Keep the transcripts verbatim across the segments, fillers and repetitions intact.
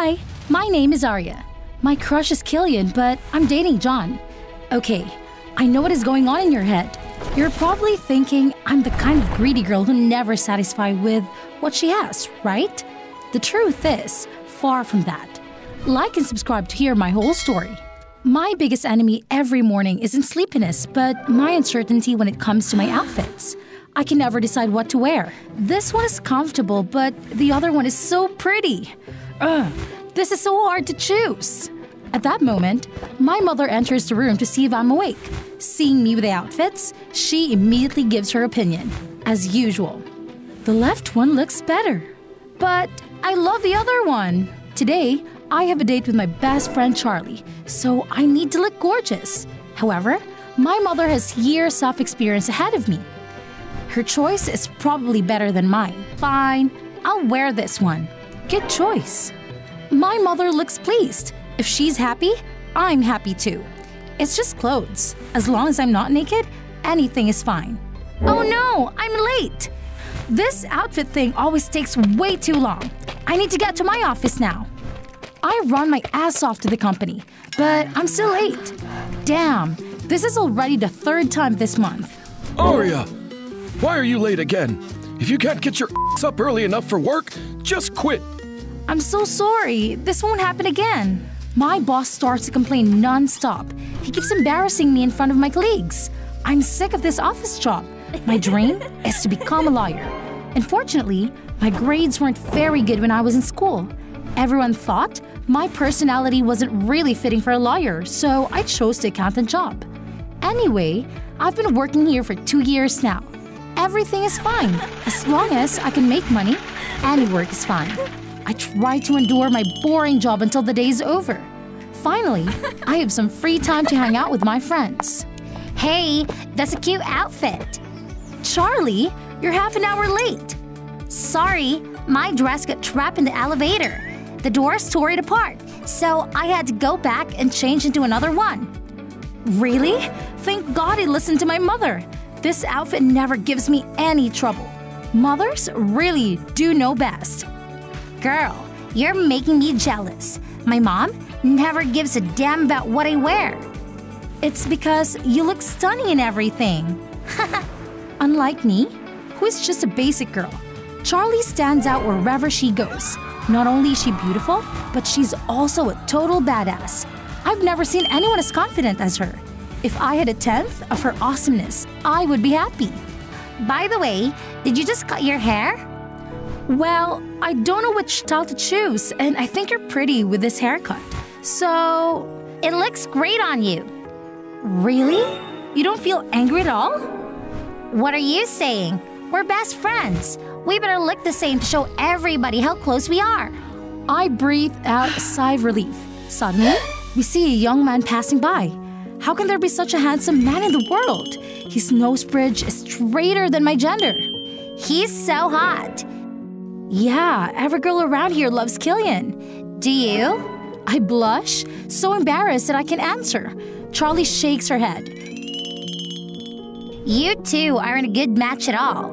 Hi, my name is Arya. My crush is Killian, but I'm dating John. Okay, I know what is going on in your head. You're probably thinking I'm the kind of greedy girl who never satisfied with what she has, right? The truth is, far from that. Like and subscribe to hear my whole story. My biggest enemy every morning isn't sleepiness, but my uncertainty when it comes to my outfits. I can never decide what to wear. This one is comfortable, but the other one is so pretty. Ugh, this is so hard to choose. At that moment, my mother enters the room to see if I'm awake. Seeing me with the outfits, she immediately gives her opinion, as usual. The left one looks better, but I love the other one. Today, I have a date with my best friend Charlie, so I need to look gorgeous. However, my mother has years of experience ahead of me. Her choice is probably better than mine. Fine, I'll wear this one. Good choice. My mother looks pleased. If she's happy, I'm happy too. It's just clothes. As long as I'm not naked, anything is fine. Oh no, I'm late. This outfit thing always takes way too long. I need to get to my office now. I run my ass off to the company, but I'm still late. Damn, this is already the third time this month. Arya, why are you late again? If you can't get your ass up early enough for work, just quit. I'm so sorry. This won't happen again. My boss starts to complain non-stop. He keeps embarrassing me in front of my colleagues. I'm sick of this office job. My dream is to become a lawyer. Unfortunately, my grades weren't very good when I was in school. Everyone thought my personality wasn't really fitting for a lawyer, so I chose the accountant job. Anyway, I've been working here for two years now. Everything is fine. As long as I can make money, any work is fine. I try to endure my boring job until the day is over. Finally, I have some free time to hang out with my friends. Hey, that's a cute outfit. Charlie, you're half an hour late. Sorry, my dress got trapped in the elevator. The doors tore it apart, so I had to go back and change into another one. Really? Thank God I listened to my mother. This outfit never gives me any trouble. Mothers really do know best. Girl, you're making me jealous. My mom never gives a damn about what I wear. It's because you look stunning in everything. Unlike me, who is just a basic girl, Charlie stands out wherever she goes. Not only is she beautiful, but she's also a total badass. I've never seen anyone as confident as her. If I had a tenth of her awesomeness, I would be happy. By the way, did you just cut your hair? Well, I don't know which style to choose, and I think you're pretty with this haircut. So, it looks great on you. Really? You don't feel angry at all? What are you saying? We're best friends. We better look the same to show everybody how close we are. I breathe out a sigh of relief. Suddenly, we see a young man passing by. How can there be such a handsome man in the world? His nose bridge is straighter than my gender. He's so hot. Yeah, every girl around here loves Killian. Do you? I blush, so embarrassed that I can't answer. Charlie shakes her head. You two aren't a good match at all.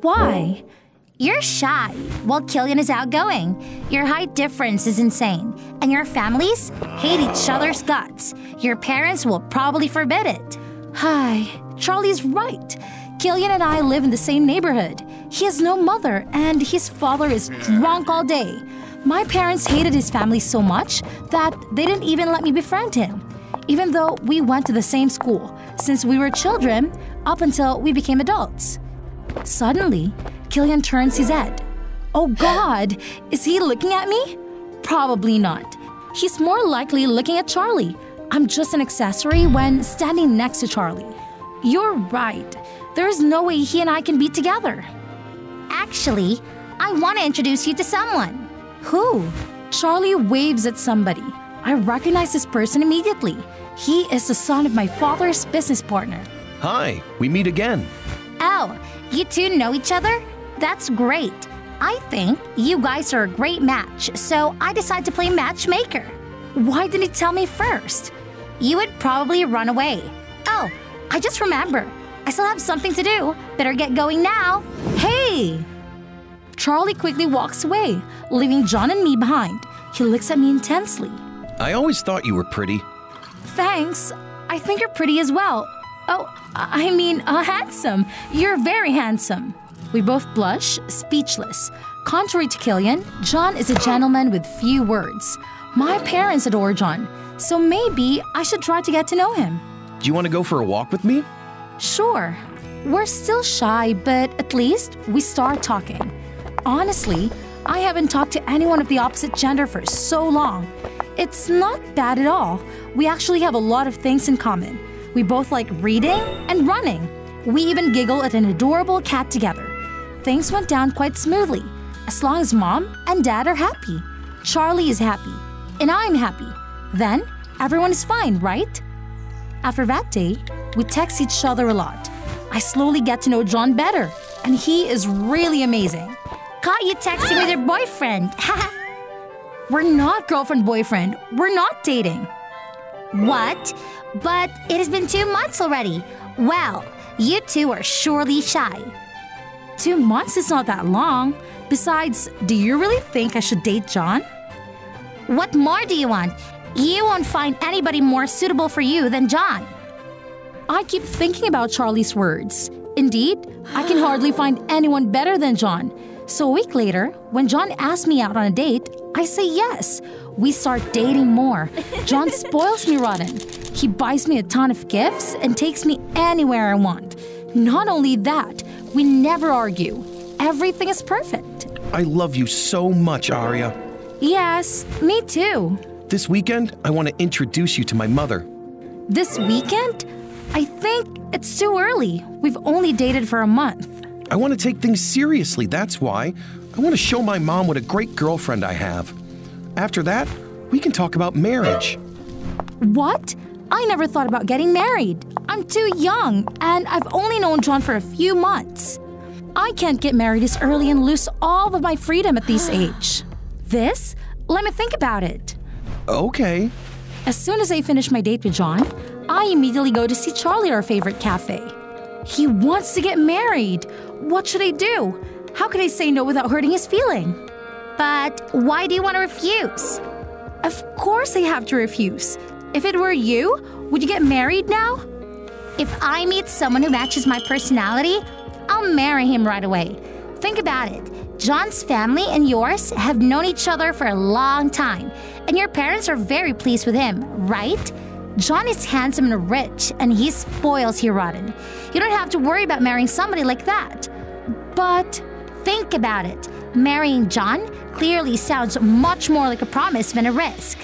Why? You're shy, while Killian is outgoing. Your height difference is insane, and your families hate each other's guts. Your parents will probably forbid it. Hi, Charlie's right. Killian and I live in the same neighborhood. He has no mother, and his father is drunk all day. My parents hated his family so much that they didn't even let me befriend him, even though we went to the same school since we were children up until we became adults. Suddenly, Killian turns his head. Oh God, is he looking at me? Probably not. He's more likely looking at Charlie. I'm just an accessory when standing next to Charlie. You're right. There is no way he and I can be together. Actually, I want to introduce you to someone. Who? Charlie waves at somebody. I recognize this person immediately. He is the son of my father's business partner. Hi, we meet again. Oh, you two know each other? That's great. I think you guys are a great match, so I decide to play matchmaker. Why didn't you tell me first? You would probably run away. Oh, I just remember. I still have something to do. Better get going now. Hey! Charlie quickly walks away, leaving John and me behind. He looks at me intensely. I always thought you were pretty. Thanks. I think you're pretty as well. Oh, I mean, uh, handsome. You're very handsome. We both blush, speechless. Contrary to Killian, John is a gentleman with few words. My parents adore John, so maybe I should try to get to know him. Do you want to go for a walk with me? Sure. We're still shy, but at least we start talking. Honestly, I haven't talked to anyone of the opposite gender for so long. It's not bad at all. We actually have a lot of things in common. We both like reading and running. We even giggle at an adorable cat together. Things went down quite smoothly, as long as Mom and Dad are happy. Charlie is happy, and I'm happy. Then, everyone is fine, right? After that day, we text each other a lot. I slowly get to know John better, and he is really amazing. Caught you texting with your boyfriend. We're not girlfriend-boyfriend. We're not dating. What? But it has been two months already. Well, you two are surely shy. Two months is not that long. Besides, do you really think I should date John? What more do you want? You won't find anybody more suitable for you than John. I keep thinking about Charlie's words. Indeed, I can hardly find anyone better than John. So a week later, when John asked me out on a date, I say yes. We start dating more. John spoils me rotten. He buys me a ton of gifts and takes me anywhere I want. Not only that, we never argue. Everything is perfect. I love you so much, Arya. Yes, me too. This weekend, I want to introduce you to my mother. This weekend? I think it's too early. We've only dated for a month. I want to take things seriously, that's why. I want to show my mom what a great girlfriend I have. After that, we can talk about marriage. What? I never thought about getting married. I'm too young, and I've only known John for a few months. I can't get married this early and lose all of my freedom at this age. This? Let me think about it. Okay. As soon as I finish my date with John, I immediately go to see Charlie at our favorite cafe. He wants to get married. What should I do? How could I say no without hurting his feeling? But why do you want to refuse? Of course I have to refuse. If it were you, would you get married now? If I meet someone who matches my personality, I'll marry him right away. Think about it. John's family and yours have known each other for a long time, and your parents are very pleased with him, right? John is handsome and rich, and he spoils you rotten. You don't have to worry about marrying somebody like that. But think about it. Marrying John clearly sounds much more like a promise than a risk.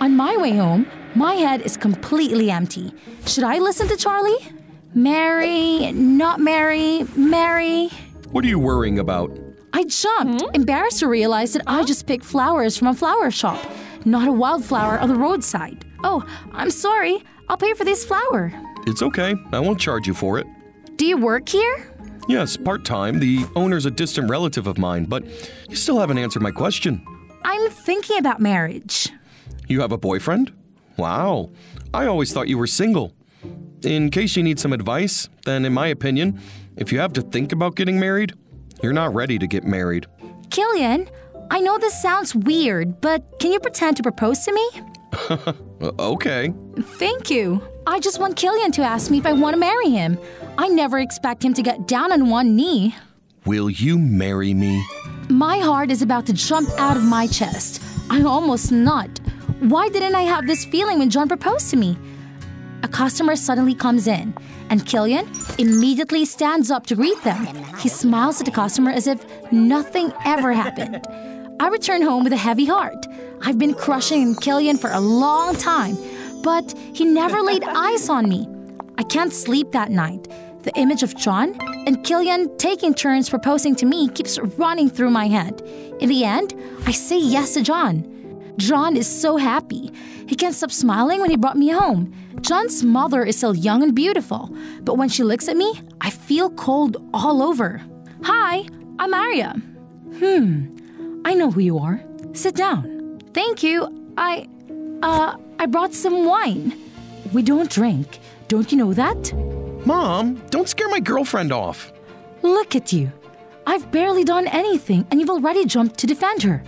On my way home, my head is completely empty. Should I listen to Charlie? Marry, not marry, marry. What are you worrying about? I jumped, hmm? embarrassed to realize that I just picked flowers from a flower shop, not a wildflower on the roadside. Oh, I'm sorry. I'll pay for this flower. It's okay. I won't charge you for it. Do you work here? Yes, part-time. The owner's a distant relative of mine, but you still haven't answered my question. I'm thinking about marriage. You have a boyfriend? Wow. I always thought you were single. In case you need some advice, then in my opinion, if you have to think about getting married, you're not ready to get married. Killian, I know this sounds weird, but can you pretend to propose to me? Okay. Thank you. I just want Killian to ask me if I want to marry him. I never expect him to get down on one knee. Will you marry me? My heart is about to jump out of my chest. I almost nut. Why didn't I have this feeling when John proposed to me? A customer suddenly comes in, and Killian immediately stands up to greet them. He smiles at the customer as if nothing ever happened. I return home with a heavy heart. I've been crushing Killian for a long time, but he never laid eyes on me. I can't sleep that night. The image of John and Killian taking turns proposing to me keeps running through my head. In the end, I say yes to John. John is so happy. He can't stop smiling when he brought me home. John's mother is still young and beautiful, but when she looks at me, I feel cold all over. Hi, I'm Arya. Hmm. I know who you are. Sit down. Thank you. I, uh, I brought some wine. We don't drink. Don't you know that? Mom, don't scare my girlfriend off. Look at you. I've barely done anything, and you've already jumped to defend her.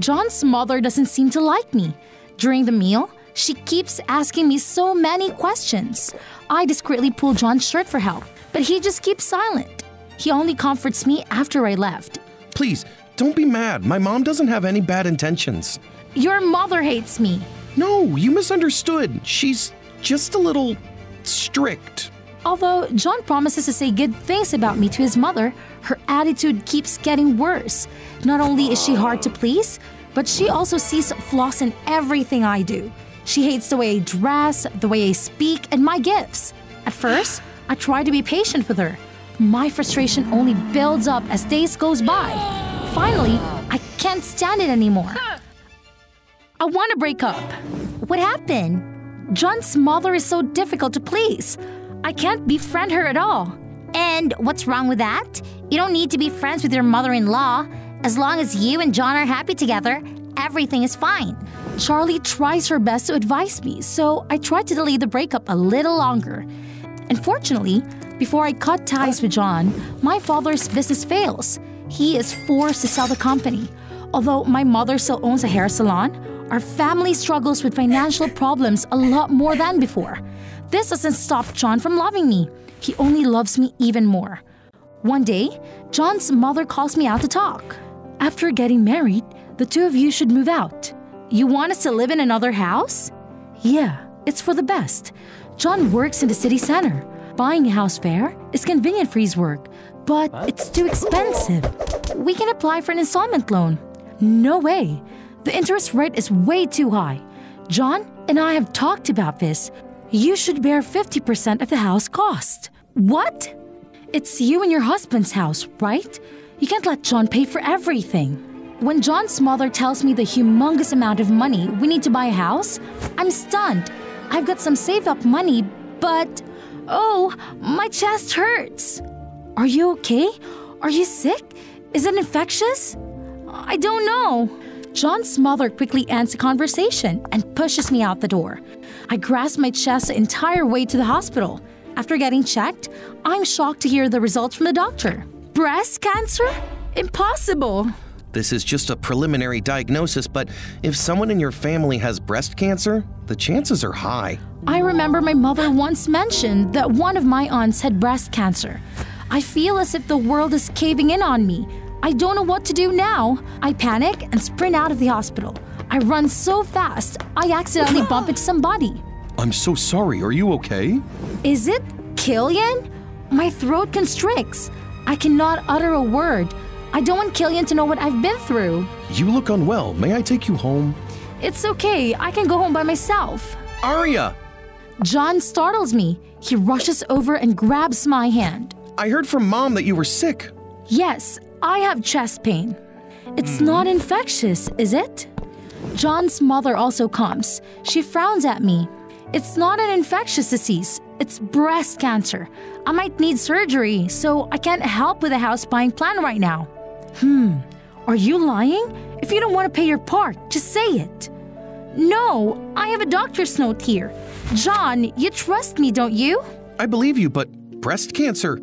John's mother doesn't seem to like me. During the meal, she keeps asking me so many questions. I discreetly pull John's shirt for help, but he just keeps silent. He only comforts me after I left. Please, don't be mad. My mom doesn't have any bad intentions. Your mother hates me. No, you misunderstood. She's just a little strict. Although John promises to say good things about me to his mother, her attitude keeps getting worse. Not only is she hard to please, but she also sees flaws in everything I do. She hates the way I dress, the way I speak, and my gifts. At first, I try to be patient with her. My frustration only builds up as days goes by. Finally, I can't stand it anymore. I want to break up. What happened? John's mother is so difficult to please. I can't befriend her at all. And what's wrong with that? You don't need to be friends with your mother-in-law. As long as you and John are happy together, everything is fine. Charlie tries her best to advise me, so I try to delay the breakup a little longer. Unfortunately, before I cut ties with John, my father's business fails. He is forced to sell the company. Although my mother still owns a hair salon, our family struggles with financial problems a lot more than before. This doesn't stop John from loving me. He only loves me even more. One day, John's mother calls me out to talk. After getting married, the two of you should move out. You want us to live in another house? Yeah, it's for the best. John works in the city center. Buying a house there is convenient for his work, but it's too expensive. We can apply for an installment loan. No way. The interest rate is way too high. John and I have talked about this. You should bear fifty percent of the house cost. What? It's you and your husband's house, right? You can't let John pay for everything. When John's mother tells me the humongous amount of money we need to buy a house, I'm stunned. I've got some save-up money, but... oh, my chest hurts. Are you okay? Are you sick? Is it infectious? I don't know. John's mother quickly ends the conversation and pushes me out the door. I grasp my chest the entire way to the hospital. After getting checked, I'm shocked to hear the results from the doctor. Breast cancer? Impossible! This is just a preliminary diagnosis, but if someone in your family has breast cancer, the chances are high. I remember my mother once mentioned that one of my aunts had breast cancer. I feel as if the world is caving in on me. I don't know what to do now. I panic and sprint out of the hospital. I run so fast, I accidentally bump into somebody. I'm so sorry. Are you okay? Is it Killian? My throat constricts. I cannot utter a word. I don't want Killian to know what I've been through. You look unwell. May I take you home? It's okay. I can go home by myself. Arya! John startles me. He rushes over and grabs my hand. I heard from Mom that you were sick. Yes, I have chest pain. It's mm. not infectious, is it? John's mother also comes. She frowns at me. It's not an infectious disease. It's breast cancer. I might need surgery, so I can't help with the house buying plan right now. Hmm, are you lying? If you don't want to pay your part, just say it. No, I have a doctor's note here. John, you trust me, don't you? I believe you, but breast cancer?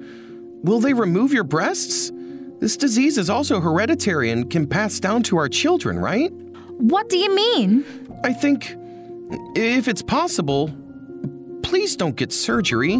Will they remove your breasts? This disease is also hereditary and can pass down to our children, right? What do you mean? I think... if it's possible, please don't get surgery.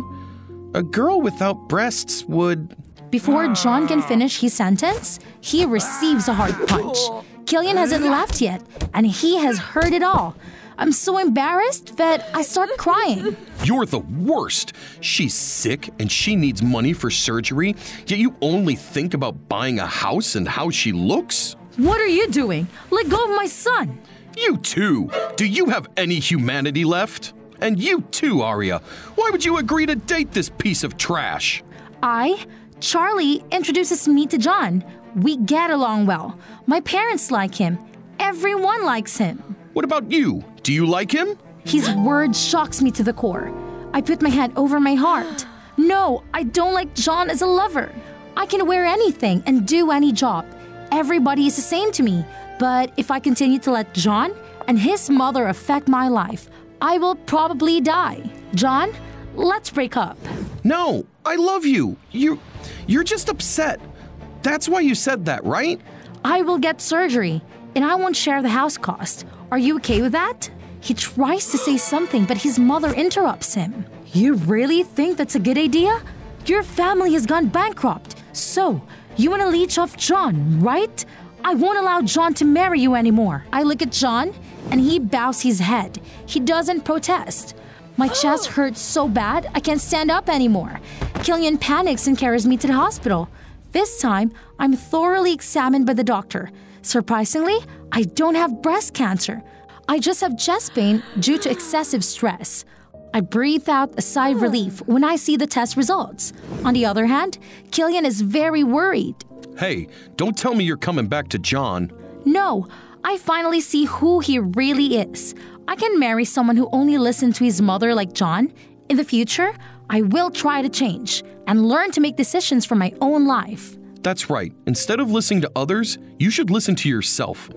A girl without breasts would... Before John can finish his sentence, he receives a hard punch. Killian hasn't laughed yet, and he has heard it all. I'm so embarrassed that I start crying. You're the worst. She's sick and she needs money for surgery, yet you only think about buying a house and how she looks? What are you doing? Let go of my son. You too! Do you have any humanity left? And you too, Arya. Why would you agree to date this piece of trash? I, Charlie, introduces me to John. We get along well. My parents like him. Everyone likes him. What about you? Do you like him? His word shocks me to the core. I put my hand over my heart. No, I don't like John as a lover. I can wear anything and do any job. Everybody is the same to me. But if I continue to let John and his mother affect my life, I will probably die. John, let's break up. No, I love you. You're, you're just upset. That's why you said that, right? I will get surgery. and I won't share the house cost. Are you okay with that? He tries to say something, but his mother interrupts him. You really think that's a good idea? Your family has gone bankrupt, so you want to leech off John, right? I won't allow John to marry you anymore. I look at John, and he bows his head. He doesn't protest. My chest hurts so bad, I can't stand up anymore. Killian panics and carries me to the hospital. This time, I'm thoroughly examined by the doctor. Surprisingly, I don't have breast cancer. I just have chest pain due to excessive stress. I breathe out a sigh of relief when I see the test results. On the other hand, Killian is very worried. Hey, don't tell me you're coming back to John. No, I finally see who he really is. I can marry someone who only listened to his mother like John. In the future, I will try to change and learn to make decisions for my own life. That's right. Instead of listening to others, you should listen to yourself.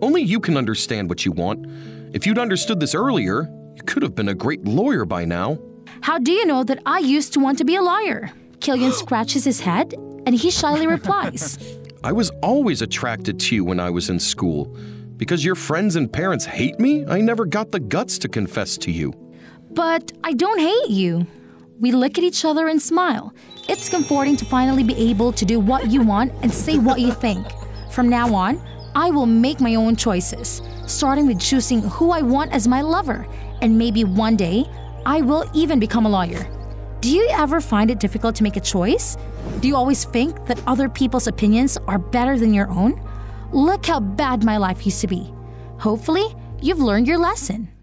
Only you can understand what you want. If you'd understood this earlier, you could have been a great lawyer by now. How do you know that I used to want to be a lawyer? Killian scratches his head, and he shyly replies. I was always attracted to you when I was in school. Because your friends and parents hate me, I never got the guts to confess to you. But I don't hate you. We look at each other and smile. It's comforting to finally be able to do what you want and say what you think. From now on, I will make my own choices, starting with choosing who I want as my lover. And maybe one day, I will even become a lawyer. Do you ever find it difficult to make a choice? Do you always think that other people's opinions are better than your own? Look how bad my life used to be. Hopefully, you've learned your lesson.